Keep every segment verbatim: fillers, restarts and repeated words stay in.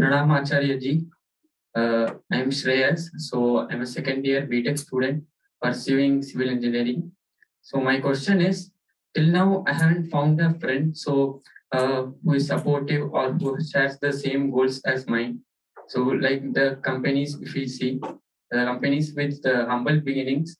Radhamacharya ji, uh, I am Shreyas. So I am a second year B.Tech student pursuing civil engineering. So my question is, till now I haven't found a friend so uh, who is supportive or who shares the same goals as mine. So like the companies, if we see, the companies with the humble beginnings,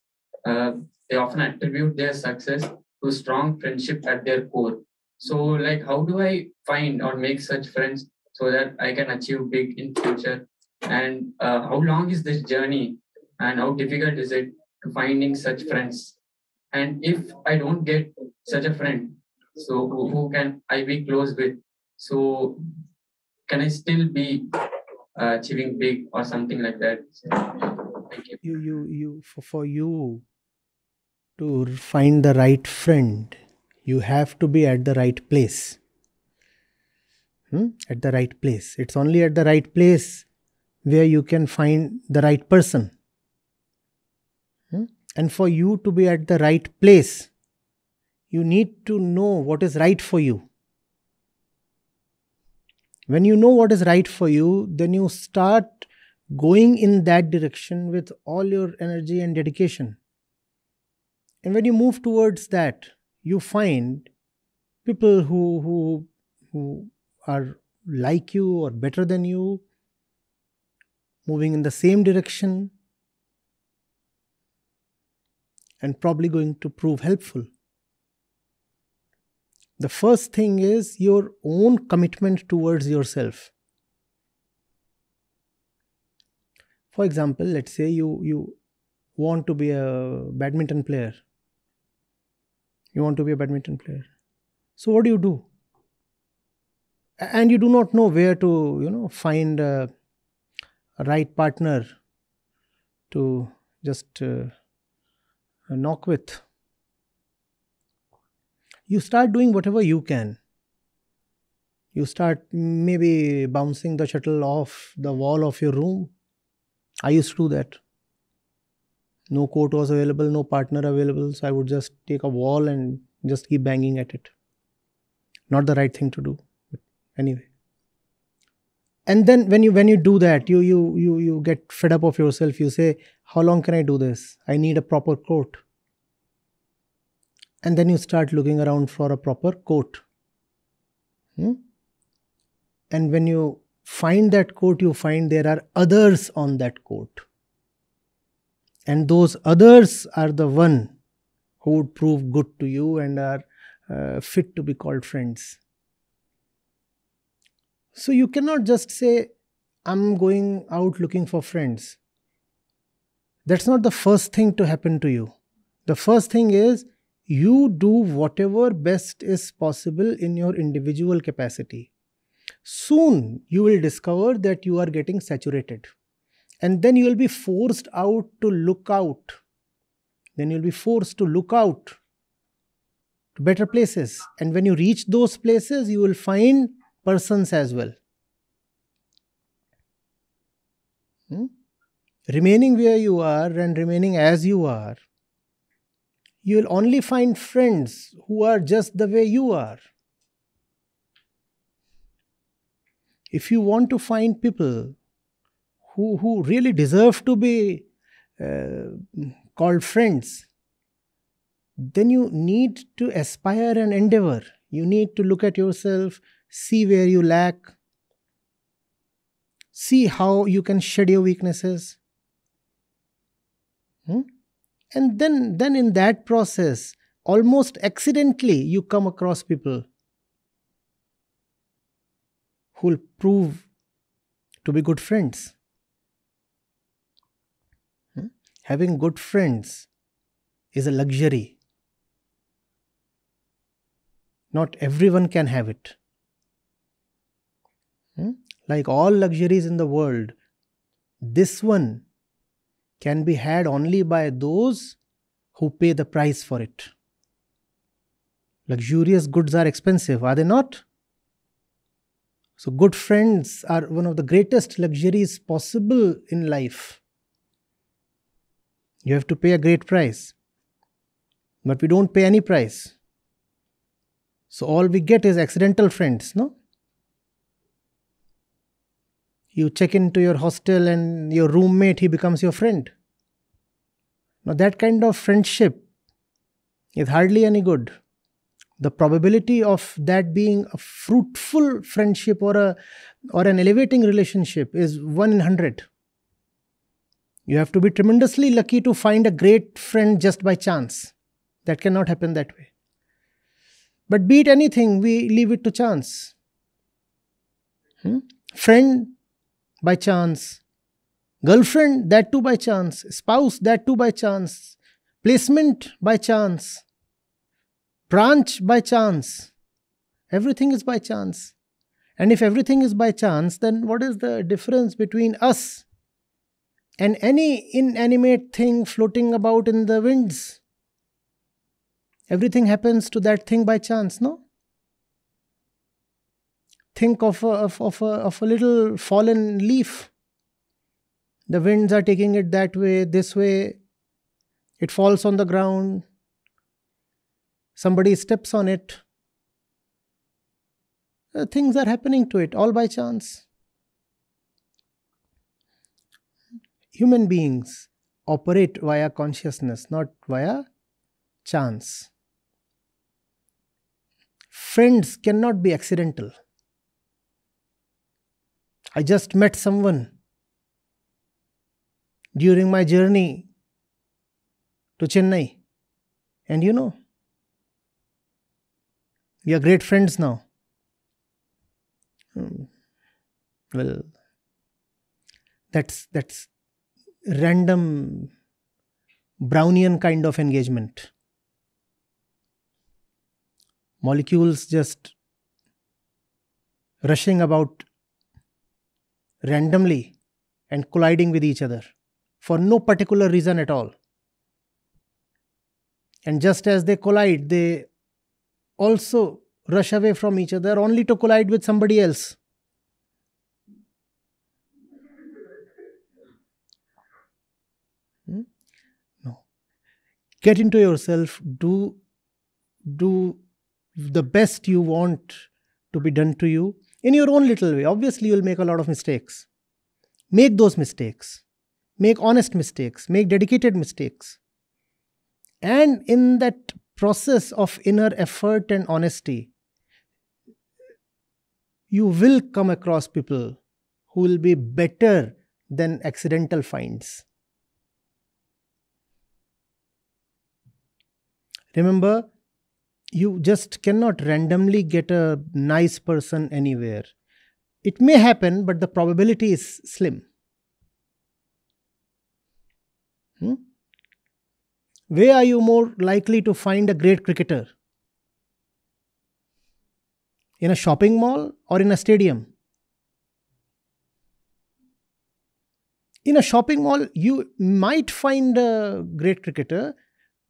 uh, they often attribute their success to strong friendship at their core. So like, how do I find or make such friends so that I can achieve big in future? And uh, how long is this journey and how difficult is it to finding such friends? And if I don't get such a friend, so who, who can I be close with? So can I still be uh, achieving big or something like that? So, thank you. You, you, you, for, for you to find the right friend, you have to be at the right place. Hmm? At the right place. It's only at the right place where you can find the right person. Hmm? And for you to be at the right place, you need to know what is right for you. When you know what is right for you, then you start going in that direction with all your energy and dedication. And when you move towards that, you find people who, who, who are like you or better than you, moving in the same direction, and probably going to prove helpful. The first thing is your own commitment towards yourself. For example, let's say you, you want to be a badminton player. You want to be a badminton player. So what do you do? And you do not know where to, you know, find a, a right partner to just uh, knock with. You start doing whatever you can. You start maybe bouncing the shuttle off the wall of your room. I used to do that. No court was available, no partner available, so I would just take a wall and just keep banging at it. Not the right thing to do. Anyway, and then when you when you do that, you you you you get fed up of yourself. You say, "How long can I do this? I need a proper coat." And then you start looking around for a proper coat. Hmm? And when you find that coat, you find there are others on that coat, and those others are the one who would prove good to you and are uh, fit to be called friends. So you cannot just say, I'm going out looking for friends. That's not the first thing to happen to you. The first thing is, you do whatever best is possible in your individual capacity. Soon you will discover that you are getting saturated. And then you will be forced out to look out. Then you will be forced to look out to better places. And when you reach those places, you will find persons as well. Hmm? Remaining where you are and remaining as you are, you will only find friends who are just the way you are. If you want to find people who, who really deserve to be uh, called friends, then you need to aspire and endeavor. You need to look at yourself, see where you lack, see how you can shed your weaknesses. Hmm? And then, then in that process, almost accidentally, you come across people who will prove to be good friends. Hmm? Having good friends is a luxury. Not everyone can have it. Hmm? Like all luxuries in the world, this one can be had only by those who pay the price for it. Luxurious goods are expensive, are they not? So good friends are one of the greatest luxuries possible in life. You have to pay a great price, but we don't pay any price. So all we get is accidental friends, no? You check into your hostel and your roommate, he becomes your friend. Now that kind of friendship is hardly any good. The probability of that being a fruitful friendship or a or an elevating relationship is one in one hundred. You have to be tremendously lucky to find a great friend just by chance. That cannot happen that way. But be it anything, we leave it to chance. Hmm? Friend, by chance. Girlfriend, that too by chance. Spouse, that too by chance. Placement, by chance. Branch, by chance. Everything is by chance. And if everything is by chance, then what is the difference between us and any inanimate thing floating about in the winds? Everything happens to that thing by chance, no? Think of a, of, of, a, of a little fallen leaf. The winds are taking it that way, this way. It falls on the ground. Somebody steps on it. Things are happening to it, all by chance. Human beings operate via consciousness, not via chance. Friends cannot be accidental. I just met someone during my journey to Chennai, and you know, we are great friends now. Hmm. Well, that's that's random Brownian kind of engagement. Molecules just rushing about randomly and colliding with each other for no particular reason at all. And just as they collide, they also rush away from each other only to collide with somebody else. Hmm? No. Get into yourself, do, do the best you want to be done to you in your own little way. Obviously, you'll make a lot of mistakes. Make those mistakes. Make honest mistakes. Make dedicated mistakes. And in that process of inner effort and honesty, you will come across people who will be better than accidental finds. Remember, you just cannot randomly get a nice person anywhere. It may happen, but the probability is slim. Hmm? Where are you more likely to find a great cricketer? In a shopping mall or in a stadium? In a shopping mall, you might find a great cricketer,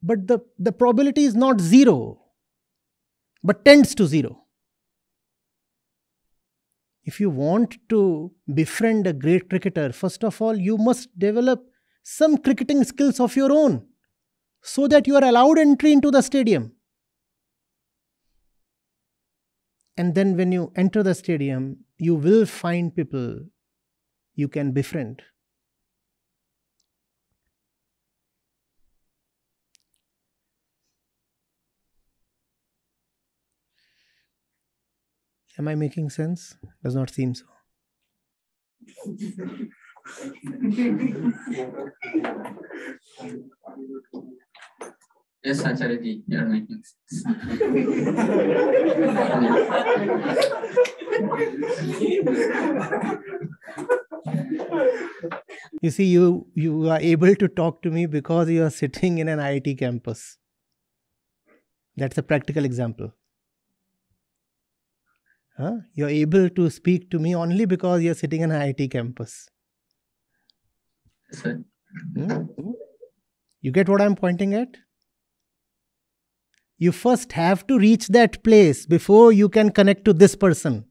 but the, the probability is not zero, but tends to zero. If you want to befriend a great cricketer, first of all, you must develop some cricketing skills of your own, so that you are allowed entry into the stadium. And then when you enter the stadium, you will find people you can befriend. Am I making sense? Does not seem so. Yes, Acharya ji, you are making sense. You see, you, you are able to talk to me because you are sitting in an I I T campus. That's a practical example. Huh? You are able to speak to me only because you are sitting in an I I T campus. Sir. Hmm? You get what I'm pointing at? You first have to reach that place before you can connect to this person.